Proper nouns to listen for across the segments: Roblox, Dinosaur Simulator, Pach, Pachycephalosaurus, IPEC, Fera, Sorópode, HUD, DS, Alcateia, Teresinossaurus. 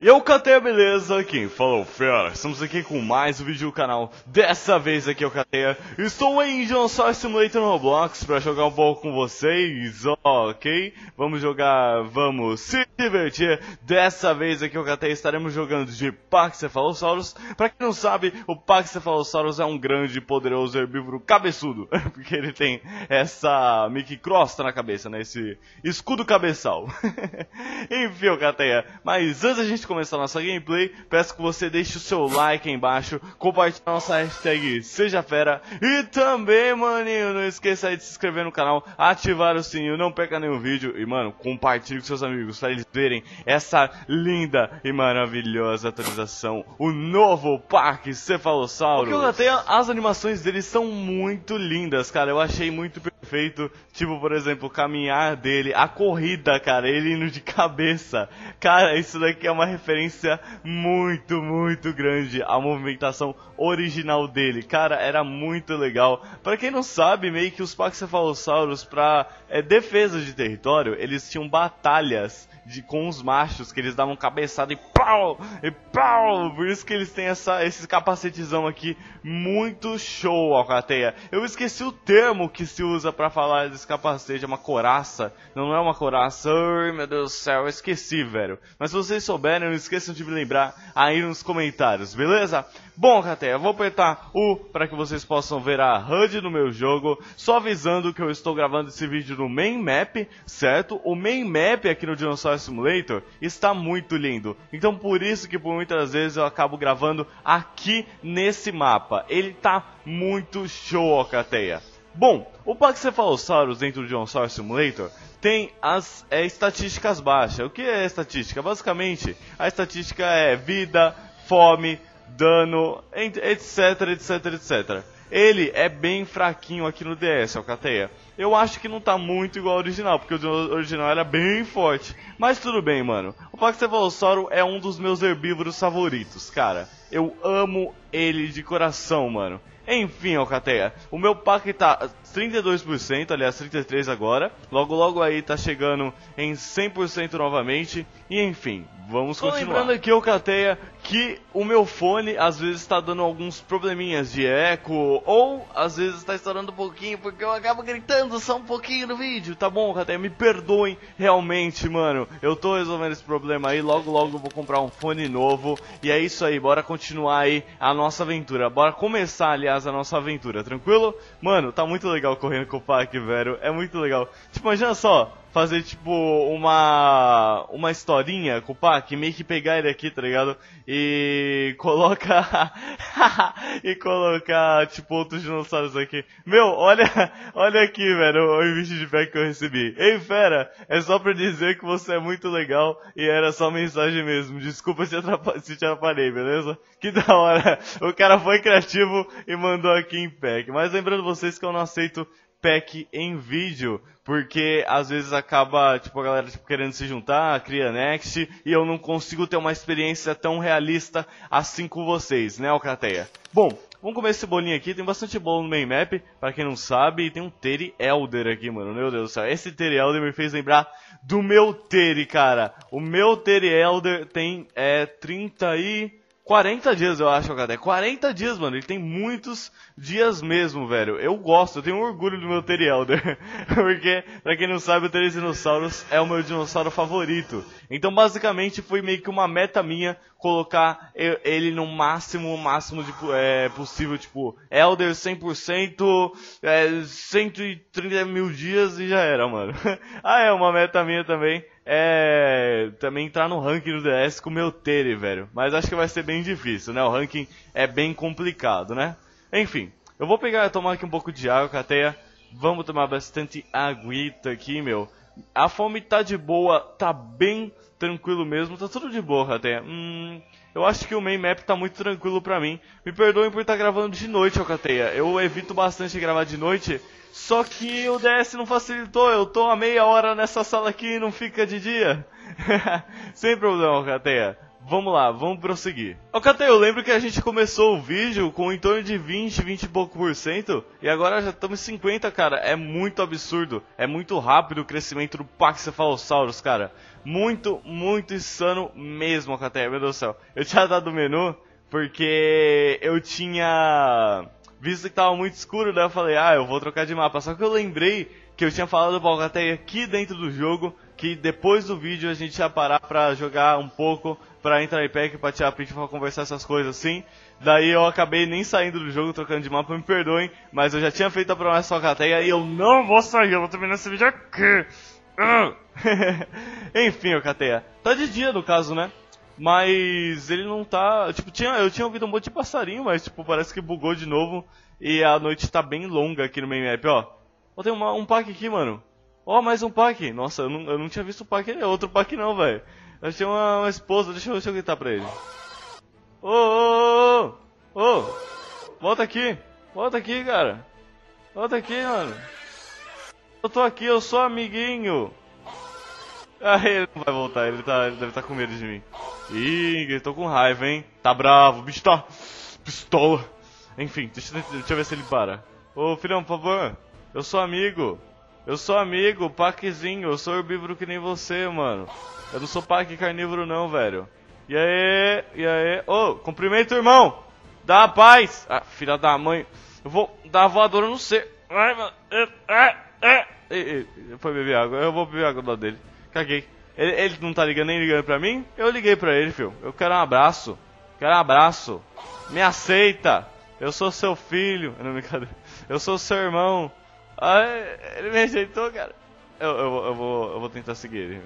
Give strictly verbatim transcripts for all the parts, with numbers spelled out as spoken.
E eu catei a beleza, quem falou Fera, estamos aqui com mais um vídeo do canal, dessa vez aqui eu catei, estou em Dinosaur Simulator no Roblox pra jogar um pouco com vocês, ok? Vamos jogar, vamos se divertir, dessa vez aqui eu catei, estaremos jogando de Pachycephalosaurus. Pra quem não sabe, o Pachycephalosaurus é um grande e poderoso herbívoro cabeçudo, porque ele tem essa Mickey crosta na cabeça, né, esse escudo cabeçal. Enfim, eu catei, mas antes a gente começar nossa gameplay, peço que você deixe o seu like aí embaixo, compartilhe nossa hashtag Seja Fera e também, maninho, não esqueça aí de se inscrever no canal, ativar o sininho, não perca nenhum vídeo e, mano, compartilhe com seus amigos para eles verem essa linda e maravilhosa atualização, o novo Pachycephalosaurus. Porque até as animações deles são muito lindas, cara, eu achei muito perfeito, tipo, por exemplo, o caminhar dele, a corrida, cara, ele indo de cabeça, cara, isso daqui é uma referência muito, muito grande à movimentação original dele, cara, era muito legal. Pra quem não sabe, meio que os Pachycephalosaurus, pra é, defesa de território, eles tinham batalhas de, com os machos, que eles davam cabeçada e pau, e pau, por isso que eles têm essa, esse capacetezão aqui, muito show, alcateia. Eu esqueci o termo que se usa pra falar desse capacete, é uma coraça, não é uma coraça, ai meu Deus do céu, eu esqueci, velho, mas se vocês souberem, não esqueçam de me lembrar aí nos comentários, beleza? Bom, Cateia, eu vou apertar U para que vocês possam ver a H U D no meu jogo, só avisando que eu estou gravando esse vídeo no Main Map, certo? O Main Map aqui no Dinosaur Simulator está muito lindo, então por isso que por muitas vezes eu acabo gravando aqui nesse mapa, ele tá muito show, Cateia. Bom, o Pachycephalosaurus dentro do Dinosaur Simulator tem as é, estatísticas baixas. O que é estatística? Basicamente, a estatística é vida, fome, dano, etc, etc, etcétera. Ele é bem fraquinho aqui no D S, alcateia. Eu acho que não tá muito igual ao original, porque o original era bem forte. Mas tudo bem, mano. O Pachycephalosaurus é um dos meus herbívoros favoritos, cara. Eu amo ele de coração, mano. Enfim, alcateia, o meu pack tá trinta e dois por cento, aliás, trinta e três por cento agora. Logo, logo aí tá chegando em cem por cento novamente. E enfim, vamos continuar. Tô lembrando aqui, alcateia, que o meu fone às vezes tá dando alguns probleminhas de eco. Ou às vezes tá estourando um pouquinho, porque eu acabo gritando só um pouquinho no vídeo. Tá bom, alcateia, me perdoem realmente, mano. Eu tô resolvendo esse problema aí, logo, logo eu vou comprar um fone novo. E é isso aí, bora continuar aí a nossa aventura. Bora começar, aliás, a nossa aventura, tranquilo? Mano, tá muito legal correndo com o Pac, velho, é muito legal. Tipo, imagina só, fazer tipo uma uma historinha com o Pac, meio que pegar ele aqui, tá ligado? E coloca e colocar tipo outros dinossauros aqui. Meu, olha, olha aqui, velho, o invite de pack que eu recebi. Ei, Fera, é só pra dizer que você é muito legal e era só mensagem mesmo. Desculpa se, se te atrapalhei, beleza? Que da hora. O cara foi criativo e mandou aqui em pack. Mas lembrando vocês que eu não aceito pack em vídeo, porque às vezes acaba, tipo, a galera tipo, querendo se juntar, cria next, e eu não consigo ter uma experiência tão realista assim com vocês, né, alcateia? Bom, vamos comer esse bolinho aqui, tem bastante bolo no main map, pra quem não sabe, e tem um Teri Elder aqui, mano, meu Deus do céu, esse Teri Elder me fez lembrar do meu Teri, cara, o meu Teri Elder tem, é, trinta e... quarenta dias, eu acho, cara. É quarenta dias, mano. Ele tem muitos dias mesmo, velho. Eu gosto, eu tenho orgulho do meu Teri Elder. Porque, pra quem não sabe, o Teresinossaurus é o meu dinossauro favorito. Então, basicamente, foi meio que uma meta minha colocar ele no máximo, máximo de, é, possível. Tipo, Elder cem por cento, é, cento e trinta mil dias e já era, mano. Ah, é uma meta minha também. É, também entrar no ranking do D S com o meu Teri, velho. Mas acho que vai ser bem difícil, né? O ranking é bem complicado, né? Enfim, eu vou pegar, tomar aqui um pouco de água, Cateia. Vamos tomar bastante aguita aqui, meu. A fome tá de boa, tá bem tranquilo mesmo. Tá tudo de boa, Cateia. Hum... Eu acho que o main map tá muito tranquilo pra mim. Me perdoem por estar gravando de noite, alcateia. Eu evito bastante gravar de noite. Só que o D S não facilitou. Eu tô a meia hora nessa sala aqui e não fica de dia. Sem problema, alcateia. Vamos lá, vamos prosseguir. Alcateia, eu lembro que a gente começou o vídeo com em torno de vinte, vinte e pouco por cento. E agora já estamos em cinquenta, cara. É muito absurdo. É muito rápido o crescimento do Pachycephalosaurus, cara. muito, muito insano mesmo, Alcateia, meu Deus do céu. Eu tinha dado o menu porque eu tinha visto que tava muito escuro, daí eu falei, ah, eu vou trocar de mapa. Só que eu lembrei que eu tinha falado pra Alcateia aqui dentro do jogo que depois do vídeo a gente ia parar pra jogar um pouco, pra entrar em I P E C, pra tirar print, pra conversar essas coisas assim. Daí eu acabei nem saindo do jogo, trocando de mapa, me perdoem, mas eu já tinha feito a promessa com a Alcateia e eu não vou sair, eu vou terminar esse vídeo aqui. Enfim, Alcateia, tá de dia no caso, né? Mas ele não tá... Tipo, tinha, eu tinha ouvido um monte de passarinho, mas tipo, parece que bugou de novo. E a noite tá bem longa aqui no main map, ó. Ó, tem uma, um pack aqui, mano. Ó, mais um pack. Nossa, eu não, eu não tinha visto o pack, é outro pack não, velho. Eu tinha uma, uma esposa, deixa eu, deixa eu gritar pra ele. Ô, ô, ô, ô, volta aqui, volta aqui, cara, volta aqui, mano, eu tô aqui, eu sou amiguinho. Ah, ele não vai voltar, ele, tá, ele deve estar tá com medo de mim. Ih, gritou com raiva, hein, tá bravo, o bicho tá pistola. Enfim, deixa, deixa eu ver se ele para. Ô, filhão, por favor, eu sou amigo, eu sou amigo, paquezinho, eu sou herbívoro que nem você, mano, eu não sou paque carnívoro não, velho. E aí, e aí, ô, oh, cumprimento, irmão, dá paz, ah, filha da mãe, eu vou dar voadora no ser, ai, mano, ai, ai, ai, foi beber água, eu vou beber água do lado dele, caguei, ele, ele não tá ligando, nem ligando pra mim, eu liguei pra ele, filho, eu quero um abraço, quero um abraço, me aceita, eu sou seu filho, não, brincadeira, eu sou seu irmão, ai, ele me ajeitou, cara, eu, eu, eu, vou, eu vou tentar seguir ele,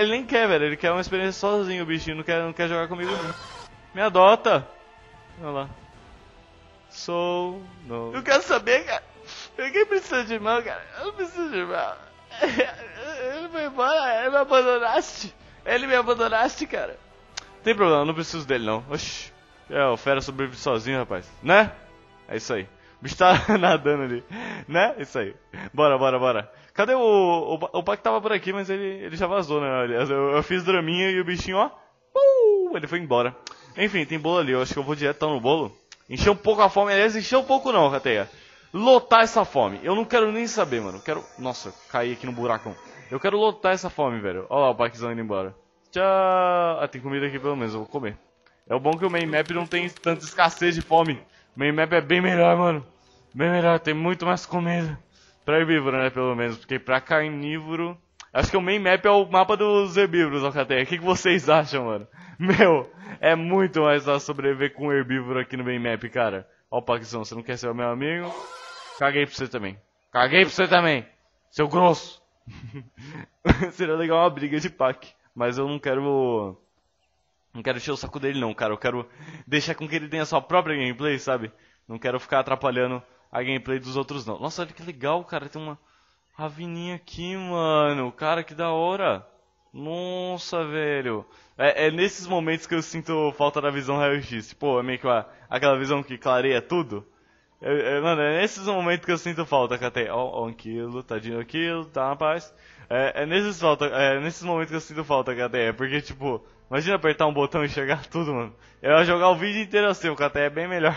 ele nem quer, velho, ele quer uma experiência sozinho, o bichinho, não quer, não quer jogar comigo não. Me adota! Olha lá. Sou... não. Eu quero saber, cara. Ninguém precisa de irmão, cara. Eu não preciso de irmão. Ele foi embora, ele me abandonaste. Ele me abandonaste, cara. Tem problema, eu não preciso dele não. Oxi. É, o Fera sobrevive sozinho, rapaz. Né? É isso aí. O bicho tá nadando ali, né? Isso aí. Bora, bora, bora. Cadê o... O, o Pac tava por aqui, mas ele, ele já vazou, né? Aliás, eu, eu fiz draminha e o bichinho, ó... Uh, ele foi embora. Enfim, tem bolo ali. Eu acho que eu vou direto tá no bolo. Encher um pouco a fome. Aliás, encher um pouco não, Cateia. Lotar essa fome. Eu não quero nem saber, mano. Eu quero... Nossa, caí aqui no buracão. Eu quero lotar essa fome, velho. Olha lá o Paczão indo embora. Tchau. Ah, tem comida aqui pelo menos. Eu vou comer. É o bom que o main map não tem tanta escassez de fome. Main map é bem melhor, mano. Bem melhor, tem muito mais comida. Pra herbívoro, né, pelo menos. Porque pra carnívoro... Acho que o main map é o mapa dos herbívoros, Alcateia. O que, que vocês acham, mano? Meu, é muito mais fácil sobreviver com herbívoro aqui no main map, cara. Ó o Paczão, você não quer ser o meu amigo? Caguei pra você também. Caguei pra você também, seu grosso. Seria legal uma briga de pack. Mas eu não quero... Não quero encher o saco dele não, cara, eu quero deixar com que ele tenha a sua própria gameplay, sabe? Não quero ficar atrapalhando a gameplay dos outros não. Nossa, olha que legal, cara, tem uma ravininha aqui, mano, cara, que da hora. Nossa, velho. É, é nesses momentos que eu sinto falta da visão raio-x, tipo, é meio que uma, aquela visão que clareia tudo. É, é, mano, é nesses momentos que eu sinto falta, Cateia. Ó, ó, aquilo, tadinho, aquilo, tá, rapaz. É, é, nesses falta, é nesses momentos que eu sinto falta, Cateia, porque, tipo... Imagina apertar um botão e enxergar tudo, mano. Eu ia jogar o vídeo inteiro assim, o Cateia é bem melhor.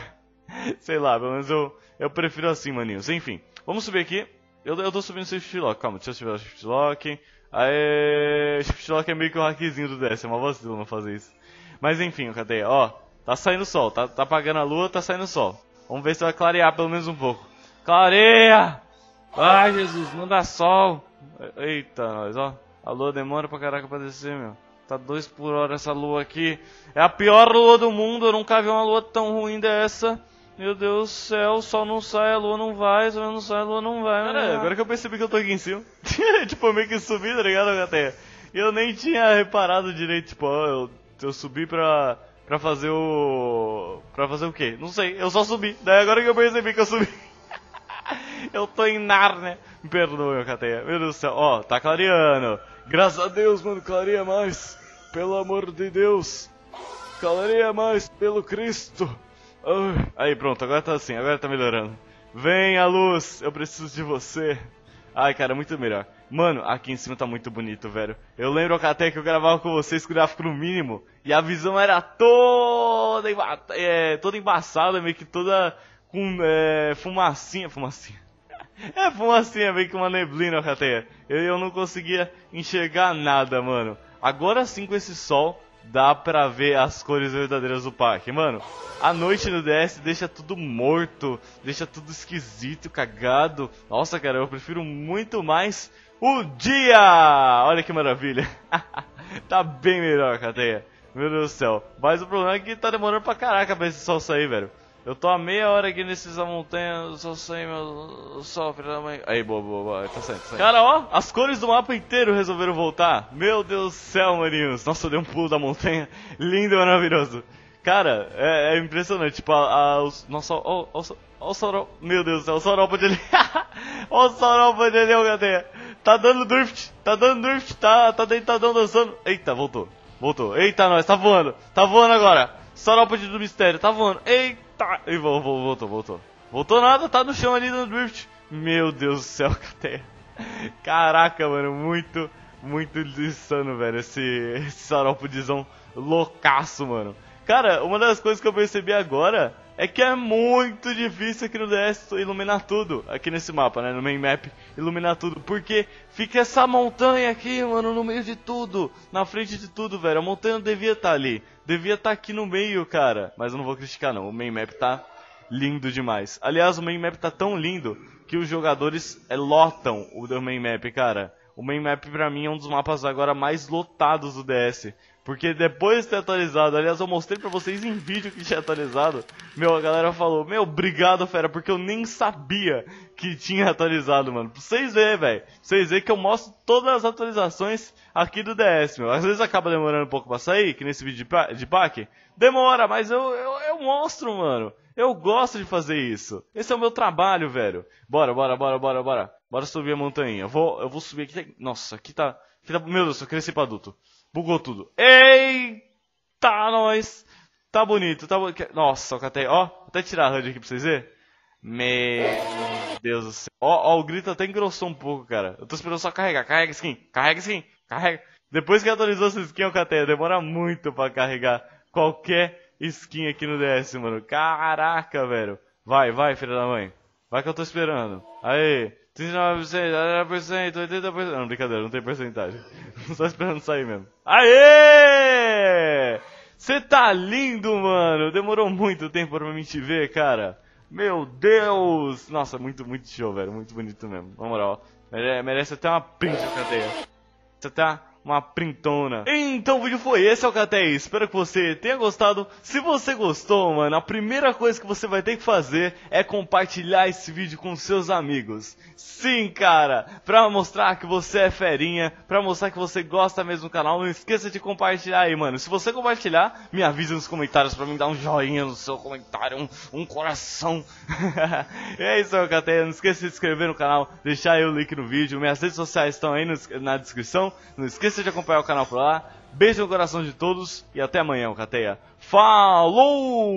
Sei lá, pelo menos eu, eu prefiro assim, maninhos. Enfim, vamos subir aqui. Eu, eu tô subindo sem shift lock, calma, deixa eu subir o shift lock. Aê, shift lock é meio que o hackzinho do D S, é uma vacila não fazer isso. Mas enfim, Cateia, ó, tá saindo o sol, tá, tá apagando a lua, tá saindo o sol. Vamos ver se vai clarear pelo menos um pouco. Clareia! Ai, Jesus, não dá sol. Eita, nós, ó, a lua demora pra caraca pra descer, meu. Tá dois por hora essa lua aqui. É a pior lua do mundo. Eu nunca vi uma lua tão ruim dessa. Meu Deus do céu. O sol não sai, a lua não vai. O sol não sai, a lua não vai. Cara, né? Agora que eu percebi que eu tô aqui em cima. Tipo, eu meio que subi, tá ligado, Alcateia? Eu nem tinha reparado direito. Tipo, ó, eu, eu subi pra, pra fazer o... Pra fazer o quê? Não sei. Eu só subi. Daí agora que eu percebi que eu subi. Eu tô em nar, né? Me perdoe, Alcateia. Meu Deus do céu. Ó, tá clareando. Graças a Deus, mano. Clareia mais. Pelo amor de Deus, clareia mais pelo Cristo. Ai. Aí pronto, agora tá assim, agora tá melhorando. Vem a luz, eu preciso de você. Ai cara, muito melhor. Mano, aqui em cima tá muito bonito, velho. Eu lembro até que eu gravava com vocês com o gráfico no mínimo. E a visão era toda, emba é, toda embaçada, meio que toda com é, fumacinha, fumacinha. É bom assim, é meio que uma neblina, até. Eu, eu não conseguia enxergar nada, mano. Agora sim, com esse sol, dá pra ver as cores verdadeiras do parque, mano. A noite no D S deixa tudo morto, deixa tudo esquisito, cagado. Nossa, cara, eu prefiro muito mais o dia! Olha que maravilha. Tá bem melhor, Cateia. Meu Deus do céu. Mas o problema é que tá demorando pra caraca pra esse sol sair, velho. Eu tô há meia hora aqui nesses montanha, o sol sai, meu sol, filho da mãe. Aí, boa, boa, boa, tá saindo, tá saindo. Cara, ó, as cores do mapa inteiro resolveram voltar. Meu Deus do céu, maninhos. Nossa, eu dei um pulo da montanha. Lindo e maravilhoso. Cara, é, é impressionante. Tipo, a, a, os, nossa, ó, ó, ó o Sorol. Meu Deus do céu, o Sorol pode ali. Ó o Sorol pode ali, ó, cadê? Tá dando drift, tá dando drift, tá, tá deitadão dançando. Eita, voltou, voltou. Eita, nós, tá voando, tá voando agora. Sorópode do mistério, tá voando. Eita. Tá, e voltou, voltou, voltou. Voltou nada, tá no chão ali no drift. Meu Deus do céu, cadê? Caraca, mano, muito, muito insano, velho. Esse, esse sauropodizão loucaço, mano. Cara, uma das coisas que eu percebi agora é que é muito difícil aqui no D S iluminar tudo. Aqui nesse mapa, né, no main map, iluminar tudo. Porque fica essa montanha aqui, mano, no meio de tudo. Na frente de tudo, velho. A montanha não devia estar ali. Devia estar aqui no meio, cara. Mas eu não vou criticar, não. O main map tá lindo demais. Aliás, o main map tá tão lindo que os jogadores é, lotam o do main map, cara. O main map, pra mim, é um dos mapas agora mais lotados do D S. Porque depois de ter atualizado, aliás, eu mostrei pra vocês em vídeo que tinha atualizado. Meu, a galera falou, meu, obrigado, fera, porque eu nem sabia que tinha atualizado, mano. Pra vocês verem, velho. Pra vocês verem que eu mostro todas as atualizações aqui do D S, meu. Às vezes acaba demorando um pouco pra sair, que nesse vídeo de pack. Demora, mas eu, eu, eu mostro, mano. Eu gosto de fazer isso. Esse é o meu trabalho, velho. Bora, bora, bora, bora, bora. Bora subir a montanha. Eu vou, eu vou subir aqui. Nossa, aqui tá... Aqui tá... Meu Deus, eu cresci pra adulto. Bugou tudo. Eita, nós. Tá bonito, tá bonito. Nossa, eu catei. Ó, vou até tirar a H U D aqui pra vocês verem. Meu Deus do céu. Ó, ó, o grito até engrossou um pouco, cara. Eu tô esperando só carregar. Carrega skin, carrega skin, carrega. Depois que atualizou essa skin, eu catei. Demora muito pra carregar qualquer skin aqui no D S, mano. Caraca, velho. Vai, vai, filha da mãe. Vai que eu tô esperando. Aê. trinta e nove por cento, oitenta por cento. Não, brincadeira, não tem porcentagem. Só esperando sair mesmo. Aê! Você tá lindo, mano. Demorou muito tempo pra mim te ver, cara. Meu Deus! Nossa, muito, muito show, velho. Muito bonito mesmo. Na moral, ó. Merece até uma print, Alcateia. Você tá uma printona. Então o vídeo foi esse, Alcateia. Espero que você tenha gostado. Se você gostou, mano, a primeira coisa que você vai ter que fazer é compartilhar esse vídeo com seus amigos. Sim, cara. Pra mostrar que você é ferinha, pra mostrar que você gosta mesmo do canal, não esqueça de compartilhar aí, mano. Se você compartilhar, me avisa nos comentários pra mim dar um joinha no seu comentário, um, um coração. É isso, Alcateia. Não esqueça de se inscrever no canal, deixar aí o link no vídeo. Minhas redes sociais estão aí no, na descrição. Não esqueça Não esqueça de acompanhar o canal por lá. Beijo no coração de todos e até amanhã, Cateia. Falou!